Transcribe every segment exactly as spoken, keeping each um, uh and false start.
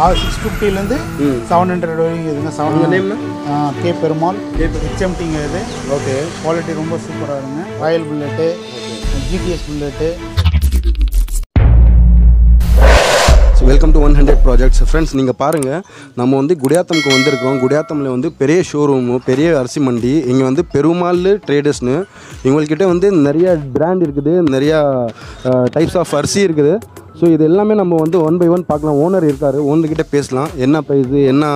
Quality रोम्ब super royal bullet GTS bullet welcome to hundred projects friends नहीं पारेंगे number वो गुडियात्तम को वंदिरुक्कोम गुडियात्तम ले वंदु पेरिय शोरूम पेरिय अरसी मंडी इंगे वंदु पेरुमाल ट्रेडर्स इवंगल्किट्ट वंदु नरिया ब्रांड इरुक्कुदु नरिया टाइप्स ऑफ अरसी इरुक्कुदु सो इदेल्लामे नम्म वंदु वन बाय वन पार्कलाम ओनर इरुक्कारु ओनर किट्ट पेसलाम एन्ना प्राइस एन्ना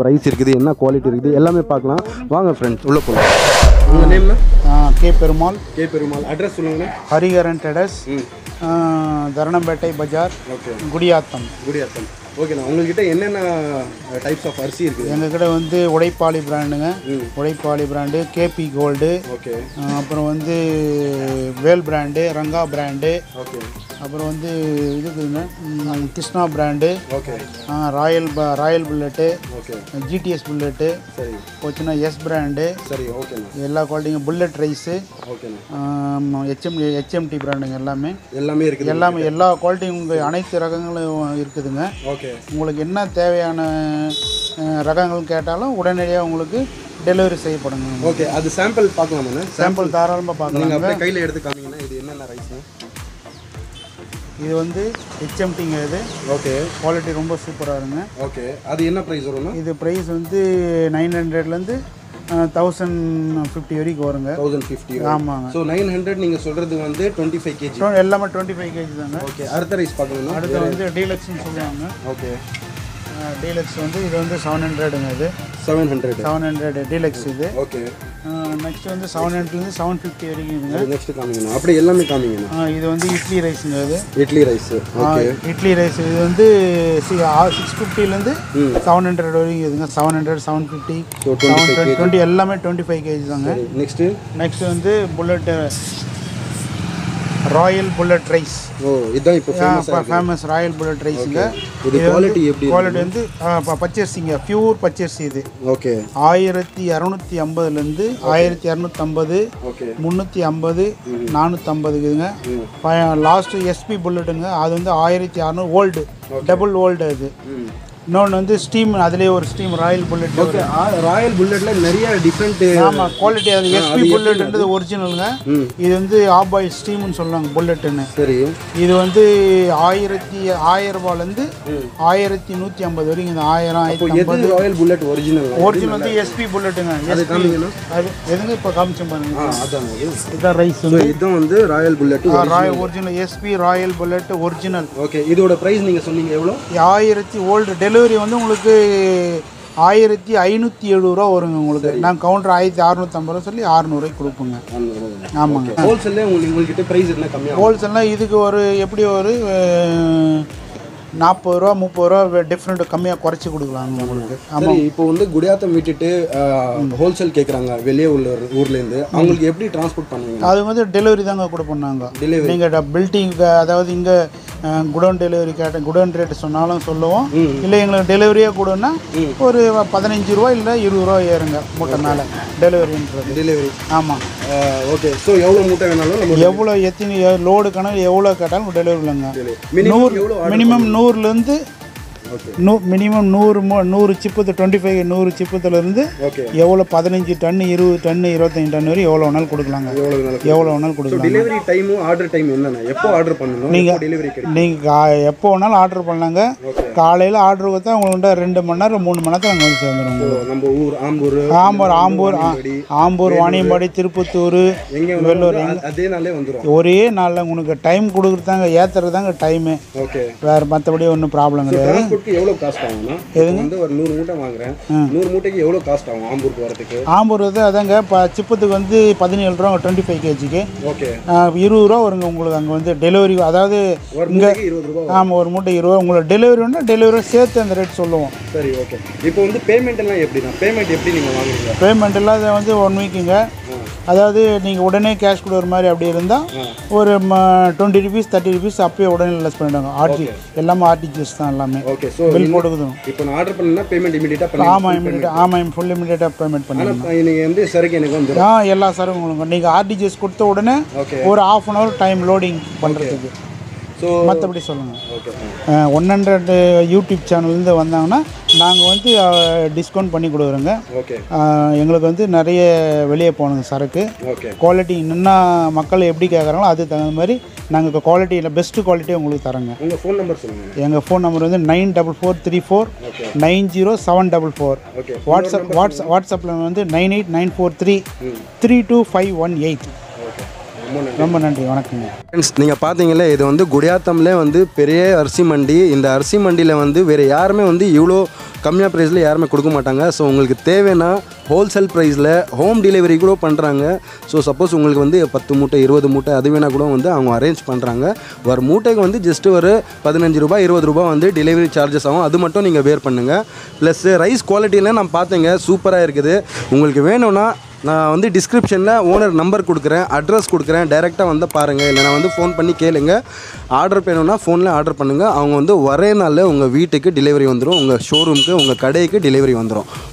प्राइस इरुक्कुदु एन्ना क्वालिटी इरुक्कुदु एल्लामे पार्कलाम वांगा फ्रेंड्स उल्ला पोला उंगा name K Perumal K Perumal address सोल्लुंगा हरिहरन ट्रेडर्स धरणம்பேட்டை பஜார் குடியாத்தம் குடியாத்தம் ஓகேண்ணா உங்ககிட்ட என்னென்ன டைப்ஸ் ஆஃப் அரிசி இருக்குது எங்ககிட்ட வந்து உடைப்பாளி பிராண்டுங்க Udaippali brand KP gold okay அப்புறம் வந்து Vel brand Ranga brand okay அப்புறம் வந்து இதுக்குங்க Krishna brand okay Royal royal bullet okay GTS bullet சரி போச்சுனா எஸ் பிராண்டு சரி ஓகேண்ணா எல்லா குவாலிட்டியும் புல்லட் ரைஸ் ஓகேண்ணா எச்எம் எச்எம்டி பிராண்டுங்க எல்லாமே எல்லாமே இருக்குது எல்லாமே எல்லா குவாலிட்டியும் உங்களுக்கு அனைத்து ரகங்களும் இருக்குதுங்க உங்களுக்கு என்ன தேவையான ரகங்கள் கேட்டாலும் உடனடியாக உங்களுக்கு டெலிவரி செய்யப்படுங்க ஓகே அது சாம்பிள் பார்க்கலாமா சாம்பிள் தாராளமா பார்க்கலாம் நீங்க அப்படியே கையில எடுத்து காமிங்க இது என்னென்ன ரைஸ் இது வந்து எச்எம்டிங்க இது ஓகே குவாலிட்டி ரொம்ப சூப்பரா இருக்குங்க ஓகே அது என்ன பிரைஸ் வரும்னா இது பிரைஸ் வந்து नौ सौ ல இருந்து वन थाउज़ेंड फ़िफ़्टी வரைக்கும் வருங்க वन थाउज़ेंड फ़िफ़्टी ஆமாங்க சோ नौ सौ நீங்க சொல்றது வந்து पच्चीस केजी எல்லாமே पच्चीस केजी தாங்க ஓகே அடுத்த ரைஸ் பார்க்கணும் அடுத்து வந்து டீலக்ஸ் னு சொல்றாங்க ஓகே டீலக்ஸ் வந்து இது வந்து सात सौ ங்க இது सात सौ सात सौ டீலக்ஸ் இது ஓகே நெக்ஸ்ட் வந்து सात सौ ல இருந்து सात सौ पचास வரைக்கும் இருக்குங்க நெக்ஸ்ட் காமிங்க அப்படியே எல்லாமே காமிங்க இது வந்து இட்லி ரைஸ்ங்க இது idli rice okay idli rice இது வந்து छह सौ पचास ல இருந்து सात सौ வரைக்கும் இருக்குங்க सात सौ सात सौ पचास சோ पच्चीस केजी எல்லாமே पच्चीस केजी தாங்க நெக்ஸ்ட் நெக்ஸ்ட் வந்து புல்லட் रॉयल बुलेट राइस ओ इदा இப்போ ஃபேமஸ் ஆ ஃபேமஸ் ராயல் புல்லட் ரைஸ்ங்க இது குவாலிட்டி எப்படி குவாலிட்டி வந்து பச்சரிசிங்க பியூர் பச்சரிசி இது ஓகே बारह सौ पचास ல இருந்து बारह सौ पचास ஓகே तीन सौ पचास चार सौ पचास இதுங்க லாஸ்ட் எஸ்பி புல்லட்ங்க அது வந்து सोलह सौ ஓல்ட் டபுள் ஓல்ட் அது இன்னொன்று வந்து ஸ்டீம் அதிலே ஒரு steam royal bullet okay royal புல்லட்ல நிறைய டிஃபரண்ட் ஆமா குவாலிட்டி அது எஸ்பி புல்லட்ன்றது ஒரிஜினல்ங்க இது வந்து ஆப் பாய் ஸ்டீம்னு சொல்றாங்க புல்லட்னு சரி இது வந்து एक हज़ार ரூபாயில இருந்து इलेवन फ़िफ़्टी வரைக்கும் இந்த एक हज़ार அப்போ எது ராயல் புல்லட் ஒரிஜினல் ஒரிஜினல் வந்து எஸ்பி புல்லட்ங்க அது காமிங்க அது எதுங்க இப்ப காமிச்ச பாருங்க அதான் இத ரைஸ் வந்து இது வந்து royal bullet royal original SP royal bullet original okay இதோட பிரைஸ் நீங்க சொன்னீங்க எவ்வளவு एक हज़ार ஓல்ட் டெலிவரி வந்து உங்களுக்கு पंद्रह सौ सत्तर ரூபாய் வருங்க உங்களுக்கு நான் கவுண்டர் सोलह सौ पचास சொல்லி छह सौ ரூபாய் கொடுப்போங்க ஆமாங்க ஹோல்சேல்ல உங்களுக்கு கிட்ட பிரைஸ் என்ன கம்மியா ஹோல்சேல்ல இதுக்கு ஒரு எப்படி ஒரு चालीस ரூபாய் तीस ரூபாய் டிஃபரண்ட் கம்மியா குறைச்சி கொடுக்கலாம் உங்களுக்கு ஆமா இப்போ வந்து குடியாத்தம் விட்டுட்டு ஹோல்சேல் கேக்குறாங்க வெளிய உள்ள ஊர்ல இருந்து உங்களுக்கு எப்படி டிரான்ஸ்போர்ட் பண்ணுவீங்க அது வந்து டெலிவரி தாங்க கொடுப்போம் நாங்க நீங்க பில்டிங் அதாவது இங்க குடோன் டெலிவரி கேட்ட குடோன் ரேட் சொன்னாலும் சொல்லுவோம் இல்லை எங்களுக்கு டெலிவரியே கூடன்னா ஒரு பதினஞ்சு ரூபா இல்லை இருபது ரூபா ஏறுங்க மூட்டை மேலே டெலிவரின்றது டெலிவரி ஆமாம் ஓகே ஸோ எவ்வளோ மூட்டை வேணாலும் நம்ம எவ்வளோ எத்தனை லோடு கணக்கு எவ்வளோ கேட்டாலும் டெலிவரி இல்லைங்க நூறு மினிமம் நூறுலேருந்து நூ மினிமம் நூறு மோ நூறு சிப்பத்து டுவெண்ட்டி ஃபைவ் நூறு சிப்பத்துலேருந்து எவ்வளோ பதினஞ்சு டன்னு இருபது டன்னு இருபத்தஞ்சு டன் வரைக்கும் எவ்வளோ வேணாலும் கொடுக்கலாங்க எவ்வளோ வேணாலும் கொடுக்கலாம் டெலிவரி டைமும் ஆர்டர் டைம் என்னென்ன எப்போ ஆர்டர் பண்ணணும் நீங்கள் டெலிவரி நீங்கள் எப்போ வேணாலும் ஆர்டர் பண்ணலாங்க காலையில் ஆர்டர் கொடுத்தா உங்கள்கிட்ட ரெண்டு மணி நேரம் மூணு மணி நேரத்தில் நாங்கள் வந்து சேர்ந்துடுவோம் நம்ம ஊர் ஆம்பூர் ஆம்பூர் ஆம்பூர் ஆம்பூர் வாணியம்பாடி திருப்பத்தூர் வெள்ளூர் அதே நாளே வந்துடும் ஒரே நாளில் உங்களுக்கு டைம் கொடுக்குறதாங்க ஏற்றுறதாங்க டைமு ஓகே வேறு மற்றபடி ஒன்றும் ப்ராப்ளம் கிடையாது எவ்வளவு காஸ்ட் ஆகும்னா வந்து ஒரு நூறு மூட்டை வாங்குறேன் நூறு மூட்டைக்கு எவ்வளவு காஸ்ட் ஆகும் ஆம்பூருக்கு வரதுக்கு ஆம்பூருக்கு அதாங்க சிப்பத்துக்கு வந்து सत्रह ரூபாய் पच्चीस केजीக்கு ஓகே बीस ரூபாய் வருங்க உங்களுக்கு அங்க வந்து டெலிவரி அதாவது ஒரு மூட்டைக்கு बीस ரூபாய் ஆமா ஒரு மூட்டை बीस ரூபாய் உங்களுக்கு டெலிவரினா டெலிவரி சேர்த்து அந்த ரேட் சொல்லுவோம் சரி ஓகே இப்போ வந்து பேமெண்ட் எல்லாம் எப்படினா பேமெண்ட் எப்படி நீங்க வாங்குறீங்க பேமெண்ட் எல்லாம் அது வந்து वन வீக்குங்க அதாவது நீங்கள் உடனே கேஷ் கொடுக்குற மாதிரி அப்படி இருந்தால் ஒரு டுவெண்ட்டி ருபீஸ் தேர்ட்டி ருபீஸ் அப்போயே உடனே லெஸ் பண்ணிவிடுவாங்க ஆர்டி எல்லாமே ஆர்டிஜிஎஸ் தான் எல்லாமே ஓகே ஸோ பில் கொடுக்குதும் இப்போ நான் ஆர்டர் பண்ணா பேமெண்ட் இமிடியேட்டாக பண்ணுங்க ஆமாம் இமிடியேட்டாக ஆமாம் ஃபுல் இமிடியேட்டாக பேமெண்ட் பண்ணுங்க நீங்கள் வந்து சரக்கு எனக்கு வந்துடும் ஆ எல்லா சரக்கும் உங்களுக்கு நீங்கள் ஆர்டிஜிஎஸ் கொடுத்த உடனே ஒரு half an hour time loading பண்ணுறதுக்கு மற்றபடி சொல்லுங்கள். ஓகே ஒன் ஹண்ட்ரட் யூடியூப் சேனல்லேருந்து வந்தாங்கன்னா நாங்கள் வந்து டிஸ்கவுண்ட் பண்ணி கொடுக்குறோங்க. ஓகே எங்களுக்கு வந்து நிறைய வெளியே போகணுங்க சரக்கு. ஓகே குவாலிட்டி இன்னுன்னா மக்கள் எப்படி கேட்குறாங்களோ அதுக்கு தகுந்த மாதிரி நாங்கள் குவாலிட்டியில் பெஸ்ட்டு குவாலிட்டியை உங்களுக்கு தரோங்க. உங்கள் ஃபோன் நம்பர் சொல்லுங்கள். எங்கள் ஃபோன் நம்பர் வந்து nine double four three four nine zero seven double four. Okay WhatsApp whats வாட்ஸ்அப்பில் வந்து nine eight nine four three three two five one eight. ரொம்ப நன்றி, வணக்கங்க. ஃப்ரெண்ட்ஸ் நீங்கள் பார்த்தீங்களே இது வந்து குடியாத்தம்லே வந்து பெரிய அரிசி மண்டி. இந்த அரிசி மண்டியில் வந்து வேறு யாருமே வந்து இவ்வளோ கம்மியாக ப்ரைஸில் யாருமே கொடுக்க மாட்டாங்க. ஸோ உங்களுக்கு தேவைன்னா ஹோல்சேல் ப்ரைஸில் ஹோம் டெலிவரி கூட பண்ணுறாங்க. ஸோ சப்போஸ் உங்களுக்கு வந்து பத்து மூட்டை இருபது மூட்டை அது வேணால் கூட வந்து அவங்க அரேஞ்ச் பண்ணுறாங்க. ஒரு மூட்டைக்கு வந்து ஜஸ்ட்டு ஒரு பதினஞ்சு ரூபாய் இருபது ரூபா வந்து டெலிவரி சார்ஜஸ் ஆகும். அது மட்டும் நீங்கள் வேர் பண்ணுங்கள். ப்ளஸ் ரைஸ் குவாலிட்டிலாம் நான் பார்த்தேங்க, சூப்பராக இருக்குது. உங்களுக்கு வேணும்னா நான் வந்து டிஸ்கிரிப்ஷனில் ஓனர் நம்பர் கொடுக்குறேன், அட்ரஸ் கொடுக்குறேன். டைரெக்டாக வந்து பாருங்கள், இல்லைனா வந்து ஃபோன் பண்ணி கேளுங்க. ஆர்டர் பண்ணணும்னா ஃபோனில் ஆர்டர் பண்ணுங்கள். அவங்க வந்து ஒரே நாளில் உங்கள் வீட்டுக்கு டெலிவரி வந்துடும், உங்கள் ஷோரூமுக்கு உங்கள் கடைக்கு டெலிவரி வந்துடும்.